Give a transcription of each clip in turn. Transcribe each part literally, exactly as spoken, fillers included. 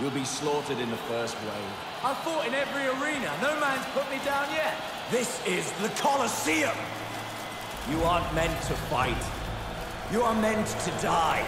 You'll be slaughtered in the first wave. I've fought in every arena. No man's put me down yet. This is the Colosseum. You aren't meant to fight. You are meant to die.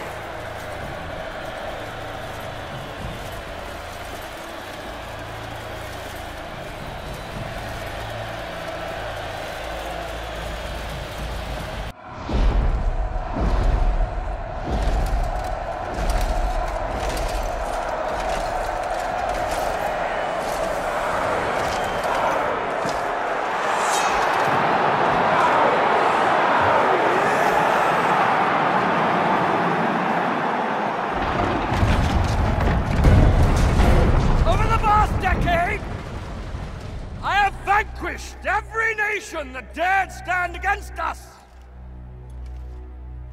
That dared stand against us.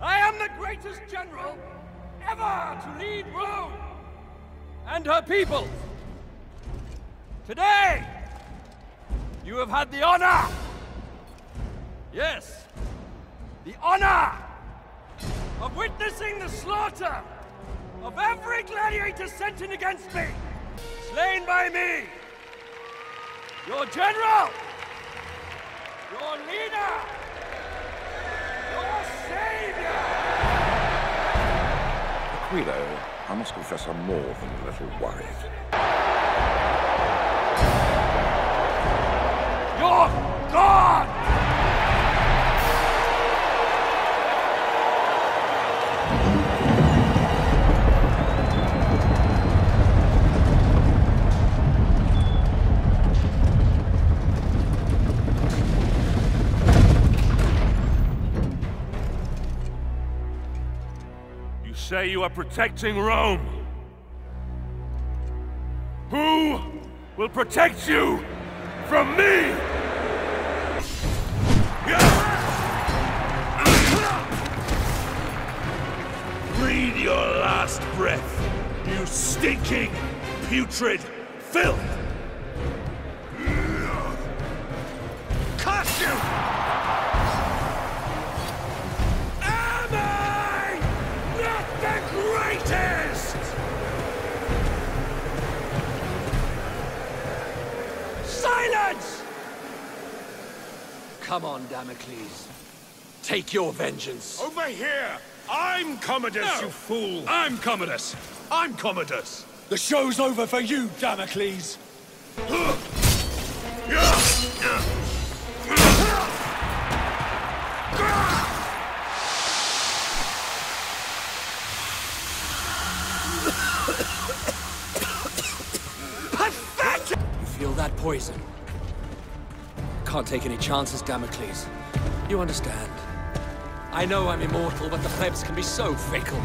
I am the greatest general ever to lead Rome and her people. Today, you have had the honor, yes, the honor of witnessing the slaughter of every gladiator sent in against me, slain by me, your general. Your leader! Your savior! Aquilo, I must confess, I'm more than a little worried. Your God! You say you are protecting Rome. Who will protect you from me? Breathe your last breath, you stinking, putrid filth! Curse you! Silence! Come on, Damocles. Take your vengeance. Over here! I'm Commodus, no. You fool! I'm Commodus! I'm Commodus! The show's over for you, Damocles! Feel that poison. Can't take any chances, Damocles. You understand. I know I'm immortal, but the plebs can be so fickle.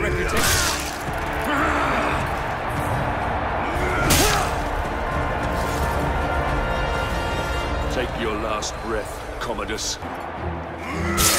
Reputation. Take your last breath, Commodus. Yeah.